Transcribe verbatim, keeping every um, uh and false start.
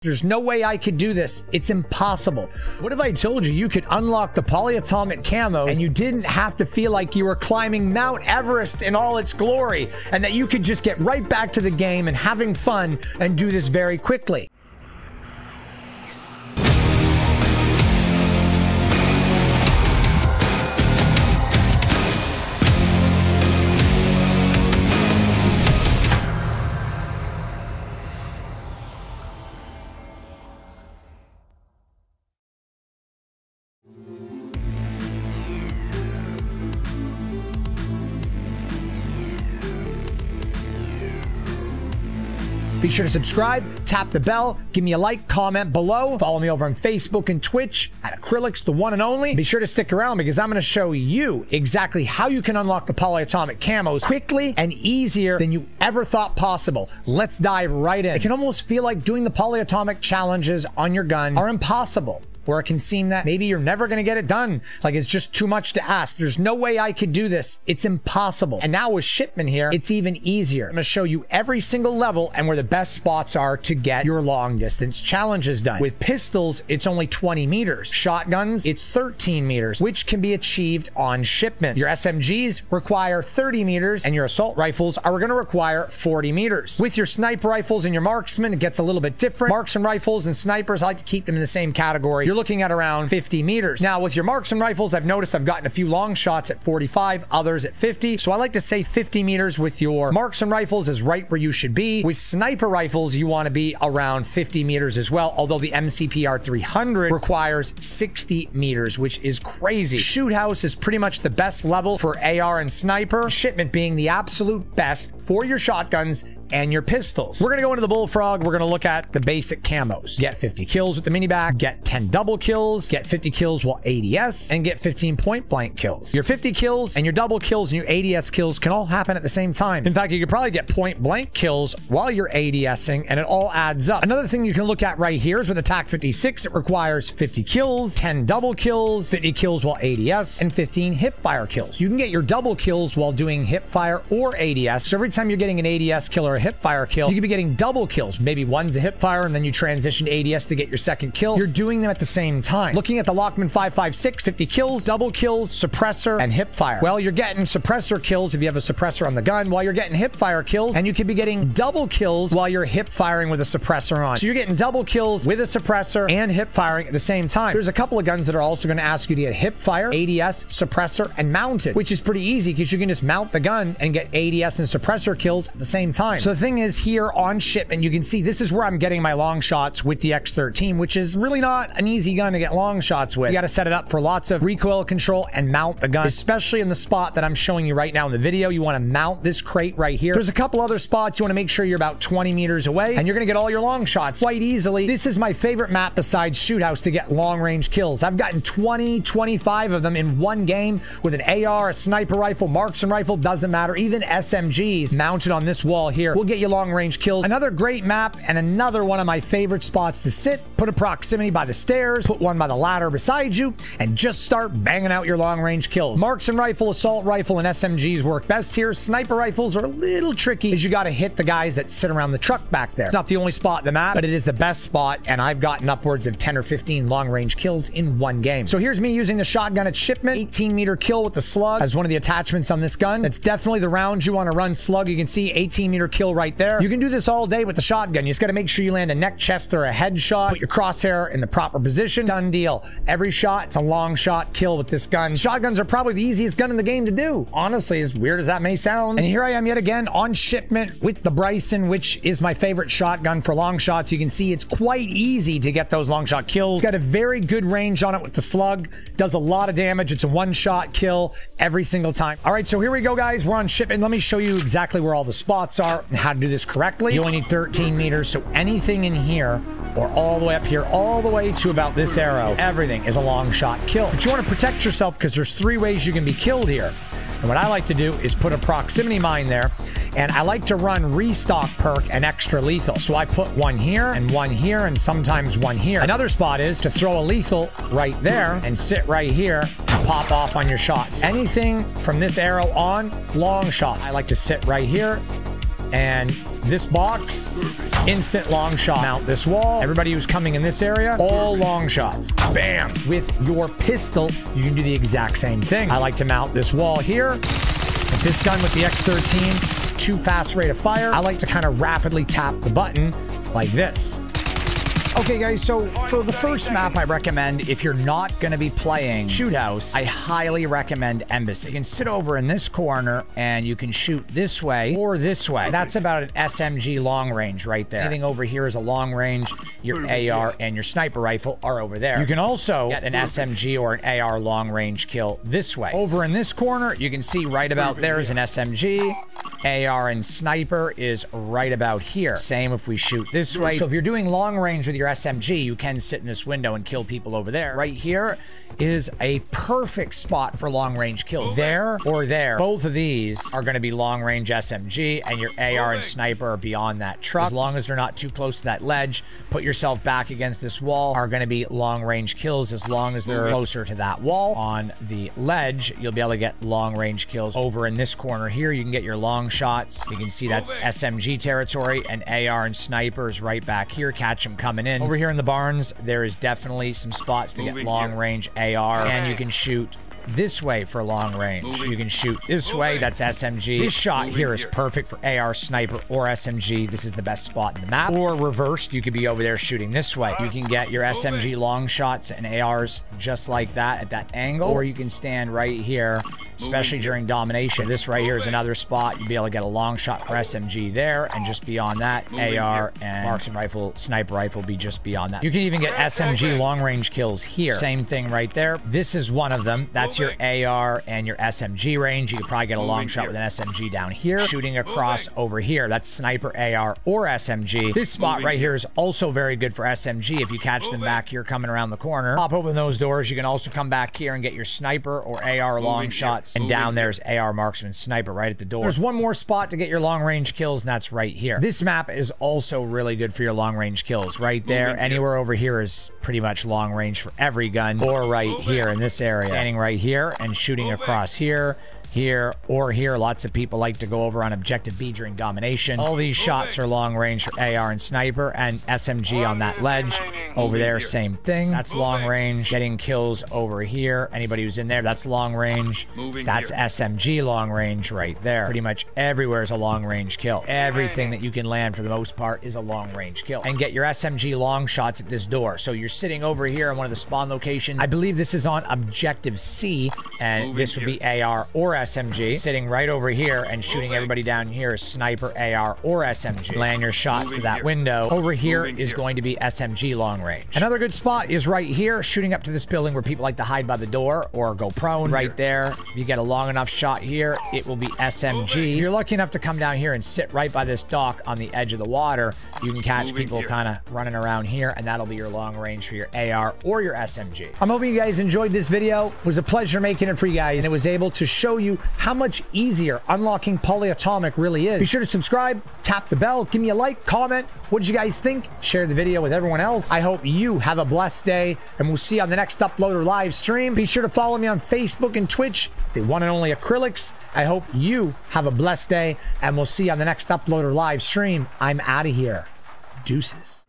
There's no way I could do this. It's impossible. What if I told you you could unlock the polyatomic camos and you didn't have to feel like you were climbing Mount Everest in all its glory, and that you could just get right back to the game and having fun and do this very quickly? Be sure to subscribe, tap the bell, give me a like, comment below. Follow me over on Facebook and Twitch at Akryl one k z, the one and only. Be sure to stick around because I'm going to show you exactly how you can unlock the polyatomic camos quickly and easier than you ever thought possible. Let's dive right in. It can almost feel like doing the polyatomic challenges on your gun are impossible, where it can seem that maybe you're never gonna get it done. Like it's just too much to ask. There's no way I could do this. It's impossible. And now with Shipman here, it's even easier. I'm gonna show you every single level and where the best spots are to get your long distance challenges done. With pistols, it's only twenty meters. Shotguns, it's thirteen meters, which can be achieved on Shipman. Your S M Gs require thirty meters and your assault rifles are gonna require forty meters. With your sniper rifles and your marksmen, it gets a little bit different. Marksman rifles and snipers, I like to keep them in the same category. You're looking at around fifty meters. Now with your marksman rifles, I've noticed I've gotten a few long shots at forty-five, others at fifty. So I like to say fifty meters with your marksman rifles is right where you should be. With sniper rifles, you want to be around fifty meters as well, although the M C P R three hundred requires sixty meters, which is crazy. Shoot house is pretty much the best level for A R and sniper, Shipment being the absolute best for your shotguns and your pistols. We're gonna go into the bullfrog. We're gonna look at the basic camos. Get fifty kills with the mini bag, get ten double kills, get fifty kills while A D S, and get fifteen point blank kills. Your fifty kills and your double kills and your A D S kills can all happen at the same time. In fact, you could probably get point blank kills while you're ADSing and it all adds up. Another thing you can look at right here is with the Tac fifty-six, it requires fifty kills, ten double kills, fifty kills while A D S, and fifteen hip fire kills. You can get your double kills while doing hip fire or A D S. So every time you're getting an A D S kill or a hip fire kill, you could be getting double kills. Maybe one's a hip fire and then you transition to A D S to get your second kill. You're doing them at the same time. Looking at the Lockman five five six, fifty kills, double kills, suppressor, and hip fire. Well, you're getting suppressor kills if you have a suppressor on the gun, while you're getting hip fire kills, and you could be getting double kills while you're hip firing with a suppressor on. So you're getting double kills with a suppressor and hip firing at the same time. There's a couple of guns that are also going to ask you to get hip fire, A D S, suppressor, and mounted, which is pretty easy because you can just mount the gun and get A D S and suppressor kills at the same time. So the thing is, here on Shipman, you can see this is where I'm getting my long shots with the X thirteen, which is really not an easy gun to get long shots with. You got to set it up for lots of recoil control and mount the gun, especially in the spot that I'm showing you right now in the video. You want to mount this crate right here. There's a couple other spots you want to make sure you're about twenty meters away, and you're going to get all your long shots quite easily. This is my favorite map besides Shoot House to get long range kills. I've gotten twenty, twenty-five of them in one game with an A R, a sniper rifle, marksman rifle, doesn't matter, even S M Gs mounted on this wall here. We'll get you long range kills. Another great map and another one of my favorite spots to sit. Put a proximity by the stairs, put one by the ladder beside you, and just start banging out your long range kills. Marksman rifle, assault rifle, and S M Gs work best here. Sniper rifles are a little tricky because you got to hit the guys that sit around the truck back there. It's not the only spot in the map, but it is the best spot, and I've gotten upwards of ten or fifteen long range kills in one game. So here's me using the shotgun at Shipman, eighteen meter kill with the slug as one of the attachments on this gun. It's definitely the round you want to run slug. You can see eighteen meter kill kill right there. You can do this all day with the shotgun. You just got to make sure you land a neck, chest, or a head shot. Put your crosshair in the proper position. Done deal. Every shot, it's a long shot kill with this gun. Shotguns are probably the easiest gun in the game to do, honestly, as weird as that may sound. And here I am yet again on Shipman with the Bryson, which is my favorite shotgun for long shots. You can see it's quite easy to get those long shot kills. It's got a very good range on it with the slug. Does a lot of damage. It's a one shot kill every single time. All right, so here we go, guys. We're on Shipman. Let me show you exactly where all the spots are, how to do this correctly. You only need thirteen meters, so anything in here or all the way up here, all the way to about this arrow, everything is a long shot kill. But you want to protect yourself because there's three ways you can be killed here. And what I like to do is put a proximity mine there, and I like to run restock perk and extra lethal. So I put one here and one here and sometimes one here. Another spot is to throw a lethal right there and sit right here and pop off on your shots. Anything from this arrow on, long shots. I like to sit right here and this box, instant long shot. Mount this wall. Everybody who's coming in this area, all long shots. Bam! With your pistol, you can do the exact same thing. I like to mount this wall here. With this gun with the X thirteen, too fast rate of fire, I like to kind of rapidly tap the button like this. Okay guys, so for the first map I recommend, if you're not going to be playing Shoot House, I highly recommend Embassy. You can sit over in this corner and you can shoot this way or this way. That's about an S M G long range right there. Anything over here is a long range. Your A R and your sniper rifle are over there. You can also get an S M G or an A R long range kill this way. Over in this corner, you can see right about there is an S M G. A R and sniper is right about here. Same if we shoot this way. So if you're doing long range with your S M G, you can sit in this window and kill people over there. Right here is a perfect spot for long range kills. There or there, both of these are going to be long range S M G, and your A R and sniper are beyond that truck. As long as they're not too close to that ledge, put yourself back against this wall, are going to be long range kills. As long as they're closer to that wall on the ledge, you'll be able to get long range kills. Over in this corner here, you can get your long shots. You can see that's S M G territory, and A R and sniper is right back here. Catch them coming in. Over here in the barns, there is definitely some spots to get long-range A R, and you can shoot this way for long range. You can shoot this way, that's S M G. This shot here is perfect for A R, sniper, or S M G. This is the best spot in the map. Or reversed, you could be over there shooting this way. You can get your S M G long shots and A Rs just like that at that angle. Or you can stand right here, especially during domination. This right here is another spot. You'd be able to get a long shot for S M G there, and just beyond that, A R and marksman rifle, sniper rifle be just beyond that. You can even get S M G long range kills here. Same thing right there. This is one of them. That's your A R and your S M G range. You could probably get a long shot with an S M G down here. Shooting across over here, that's sniper, A R, or S M G. This spot right here is also very good for S M G. If you catch them back here coming around the corner, pop open those doors. You can also come back here and get your sniper or A R long shots. And down there's A R marksman sniper right at the door. There's one more spot to get your long range kills, and that's right here. This map is also really good for your long range kills. Right there, anywhere over here is pretty much long range for every gun. Or right here in this area, standing right here here and shooting across here, here, or here. Lots of people like to go over on objective B during domination. All these shots are long range for A R and sniper, and S M G on that ledge over there, same thing. That's long range. Getting kills over here, anybody who's in there, that's long range. That's S M G long range right there. Pretty much everywhere is a long range kill. Everything that you can land for the most part is a long range kill. And get your S M G long shots at this door. So you're sitting over here in one of the spawn locations. I believe this is on objective C, and this would be A R or S M G. Sitting right over here and shooting everybody down here is sniper, A R, or S M G. Land your shots to that window. Over here is going to be S M G long range. Another good spot is right here, shooting up to this building where people like to hide by the door or go prone. Right there, if you get a long enough shot here, it will be S M G. If you're lucky enough to come down here and sit right by this dock on the edge of the water, you can catch people kind of running around here, and that'll be your long range for your A R or your S M G. I'm hoping you guys enjoyed this video. It was a pleasure making it for you guys, and it was able to show you how much easier unlocking Polyatomic really is. Be sure to subscribe, tap the bell, give me a like, comment. What did you guys think? Share the video with everyone else. I hope you have a blessed day, and we'll see you on the next upload or live stream. Be sure to follow me on Facebook and Twitch, the one and only Akryl one K Z. I hope you have a blessed day, and we'll see you on the next upload or live stream. I'm out of here. Deuces.